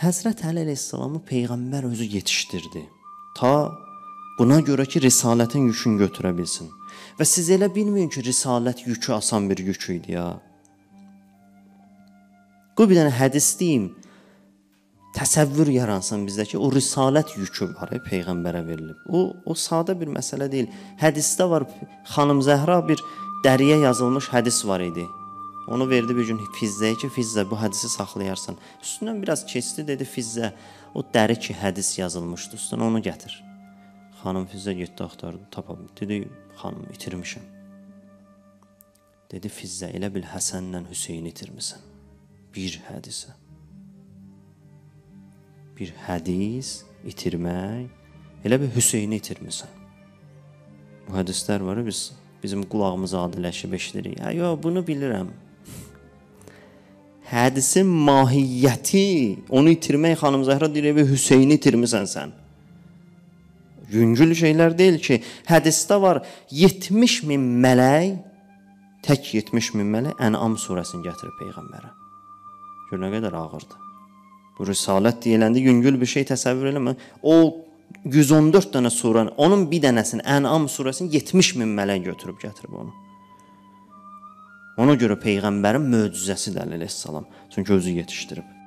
Hz. Ali Aleyhisselamı Peygamber özü yetiştirdi. Ta buna göre ki Risaletin yükünü götürebilsin. Ve siz elə bilmeyin ki Risalet yükü asan bir yüküydü ya. Bu bir tane hadis deyim, təsəvvür yaransın bizdəki o risalət yükü var, Peyğəmbərə verilib. O sadə bir məsələ deyil. Hədisdə var, xanım Zəhra bir dəriyə yazılmış hədis var idi. Onu verdi bir gün Fizzəyə ki, Fizzə bu hədisi saxlayarsan. Üstündən biraz keçdi, dedi Fizzə, o dəri ki hədis yazılmışdı, üstündən onu gətir. Xanım Fizzə getdi axtardı, tapabildi. Dedi, xanım itirmişəm. Dedi Fizzə, elə bil Həsənlə Hüseyini itirmisən. Bir hədisə. Bir hədis itirmək elə bir Hüseyni itirmisən. Bu hədislər var, bizim qulağımıza adiləşib eşidirik. Yox, bunu bilirəm. Hədisin mahiyyəti, onu itirmək, xanım Zəhra deyir, bir Hüseyni itirmisən sən. Yüngül şeylər deyil ki, hədisdə var 70.000 mələk, tək 70.000 mələk Ənam surasını gətirib Peyğəmbərə. Gör nə qədər ağırdır. Bu risalət deyiləndə yüngül bir şey təsəvvür eləmə. O 114 dənə suranı, onun bir dənəsini, Ənam surasını 70.000 mələk götürüb gətirib onu. Ona görə Peyğəmbərin möcüzəsi də Aleyhisselam. Çünki özü yetişdirib.